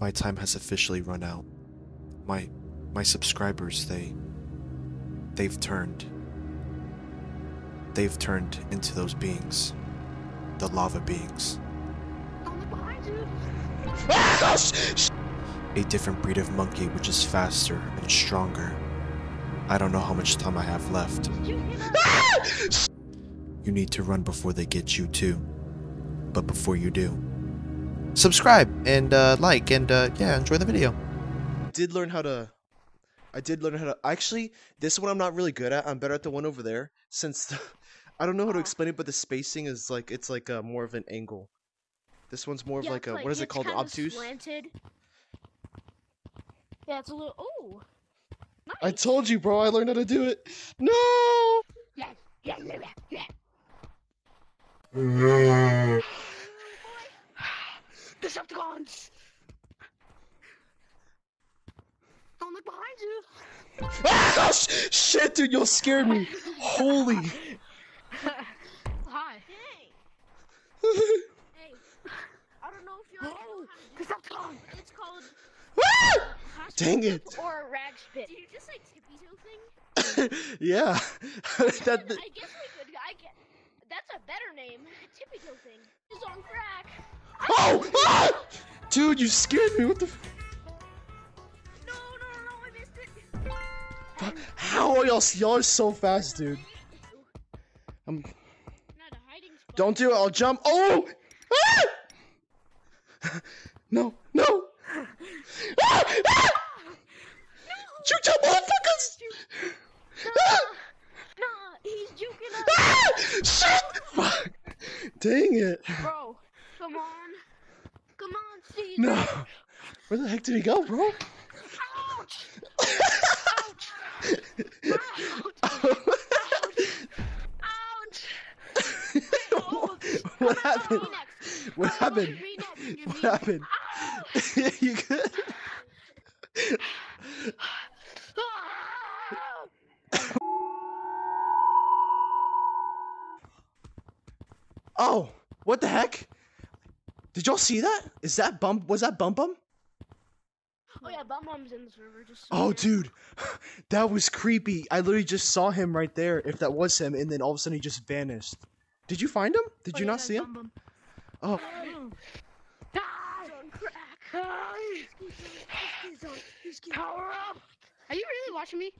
My time has officially run out. My subscribers, they've turned. They've turned into those beings. The lava beings. A different breed of monkey which is faster and stronger. I don't know how much time I have left. You need to run before they get you too. But before you do, subscribe and like and yeah, enjoy the video. I did learn how to. Actually, this one I'm not really good at. I'm better at the one over there, since I don't know how to explain it, but the spacing is like, it's like a more of an angle. This one's more of like a, what is it called? Obtuse. Slanted. Yeah, it's a little. Oh, nice. I told you, bro. I learned how to do it. No. Yeah. Decepticons. Don't look behind you. Ah, shit, dude, y'all scared me. Holy. Hi. Hey. Hey. I don't know if you're. Oh, Decepticon. It's called. Ah! Dang it. Or a rag spit. Did you just like tippy-toe thing? Yeah. That, I guess we could. That's a better name. Tippy-toe thing. He's on crack. Oh! Ah! Dude, you scared me. What the? No, I missed it. But how are y'all? Y'all are so fast, dude. I'm. Not a hiding spot. Don't do it. I'll jump. Oh! Ah! No. Ah! Ah! No. You jump, motherfuckers! No, he's juking us. Ah! Shit! Fuck! Dang it! Bro, come on, Steve. No, where the heck did he go, bro? Ouch! Ouch! Ouch! What happened? What happened? What happened? You good? Oh, what the heck? Did y'all see that? Is that Bum? Was that Bum Bum? Oh yeah, Bum Bum's in the server. Just oh, there. Dude, that was creepy. I literally just saw him right there. If that was him, and then all of a sudden he just vanished. Did you find him? Did you not see him? Bum Bum. Oh. Power up! Are you really watching me?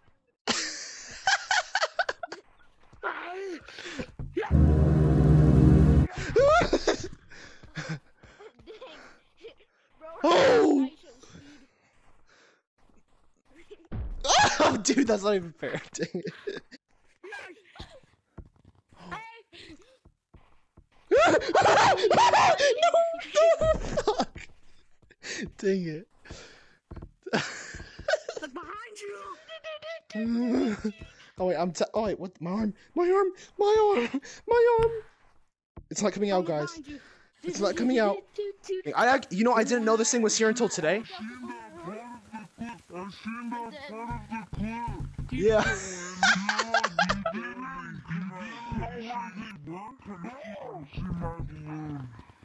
Oh! Oh, dude, that's not even fair. Dang it. No! Fuck! Dang it. Look behind you! Oh wait, oh wait, what? My arm! It's not coming out, guys. It's not coming out. You know, I didn't know this thing was here until today. Yeah.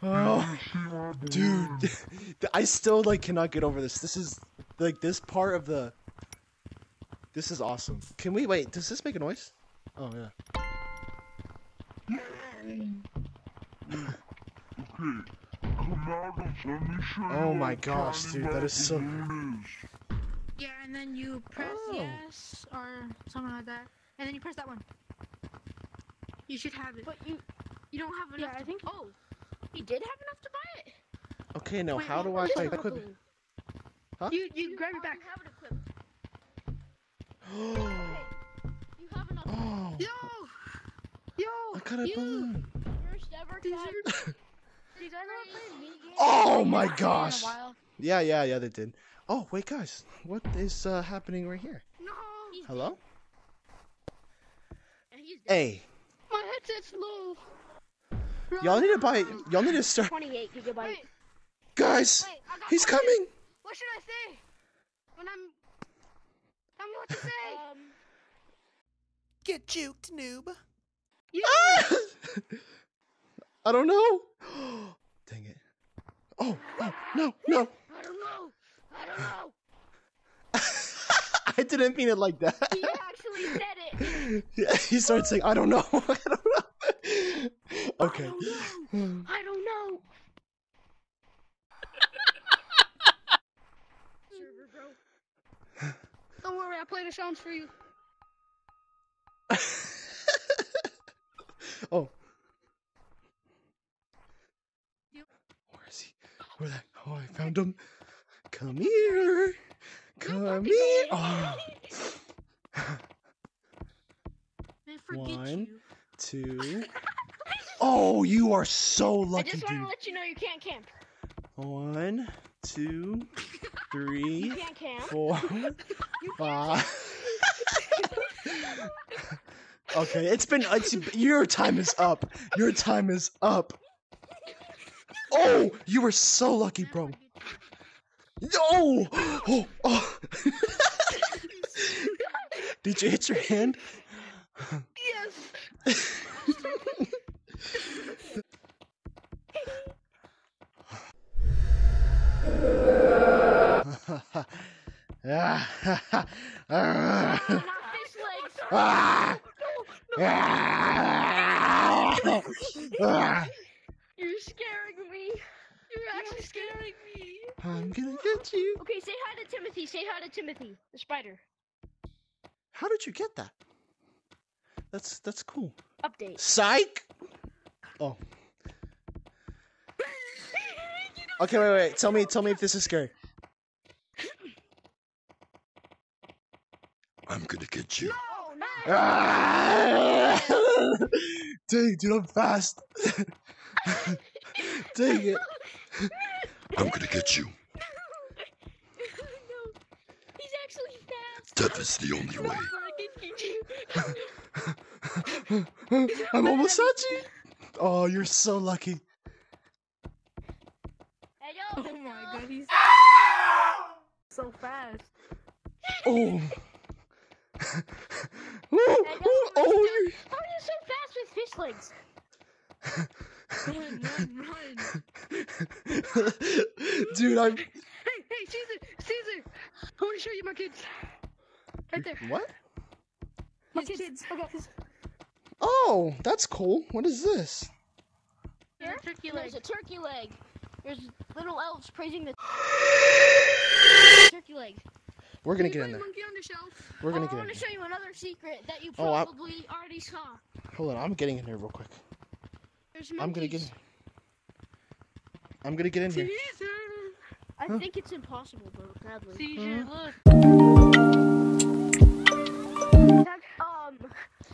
Oh, dude, I still like cannot get over this. This is like this part of the. This is awesome. Can we wait? Does this make a noise? Oh yeah. Oh my gosh, dude, that is so. Yeah, and then you press yes or something like that, and then you press that one. You should have it. But you don't have enough. Yeah, I think. Oh. You did have enough to buy it. Okay, now how do I equip it? Huh? You grab it back. You have enough. Oh. Yo. I got a balloon. First ever. Did you guys ever play mini games? Oh my gosh. Yeah, they did. Oh wait, guys, what is happening right here? No. Hello. Hey. My headset's low. Y'all need to buy. Y'all need to start. 28 gigabyte. Guys, he's coming. What should I say? When I'm what to say. Get juked, noob. Yeah. Ah! I don't know. Dang it. Oh no. I don't know. I didn't mean it like that. He actually said it. Yeah, he starts saying, I don't know. I don't know. Okay. I don't know. Server, bro. Don't worry, I play the sounds for you. Oh. Where is he? Where that? Oh, I found him. Come here. Come here. Oh. One, two. Oh, you are so lucky, dude. I just want to let you know you can't camp. 1, 2, 3, 4, 5. Okay, your time is up. Your time is up. Oh, you were so lucky, bro. No! Oh, oh. Did you hit your hand? Yes. You're scaring me. You're actually scaring me. I'm gonna get you. Okay, say hi to Timothy. Say hi to Timothy, the spider. How did you get that? That's cool. Update. Psych. Oh. Okay, wait. Tell me if this is scary. I'm gonna get you. No, no. Ah! Dang, dude, I'm fast. Dang it. I'm gonna get you. No. No. He's actually fast. Death is the only way. I'm almost at you. Oh, you're so lucky. Oh my god, he's so fast. Oh. Oh, how are you so fast with fish legs? Run. Dude, I'm... Hey, Caesar! I want to show you my kids. Right there. What? My kids. Oh, that's cool. What is this? Here? There's a turkey leg. There's little elves praising the turkey leg. We're gonna get in there. We're gonna get in there. I want to show you another secret that you probably already saw. Hold on, I'm getting in here real quick. I'm gonna get in here. I think it's impossible, though, sadly. Caesar, look.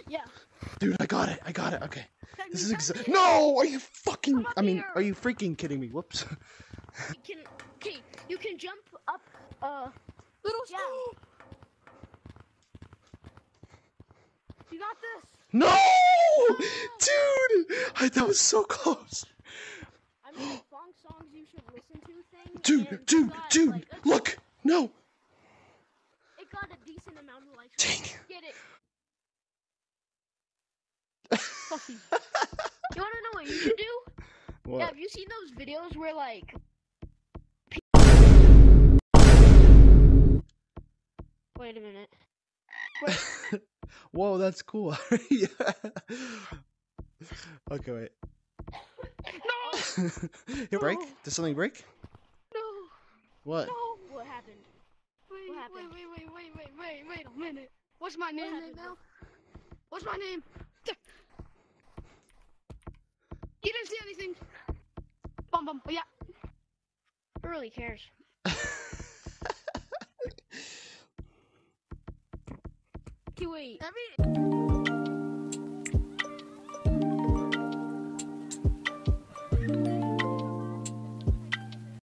Yeah. Dude, I got it. Okay. This is exactly. No, are you fucking? I mean, are you freaking kidding me? Whoops. You can jump up. Little school. You got this. No, dude, that was so close. I'm gonna song songs you should listen to thing. Dude, like, look, no. It got a decent amount of life. Dang. Get it. You wanna know what you should do? What? Yeah, have you seen those videos where like? Wait a minute. Wait. Whoa, that's cool. Yeah. Okay, wait. No! Here, break? Did something break? No. What? No. What happened? Wait a minute. What's my name right now? What's my name? You didn't see anything. Bum. Yeah. Who really cares? Wait.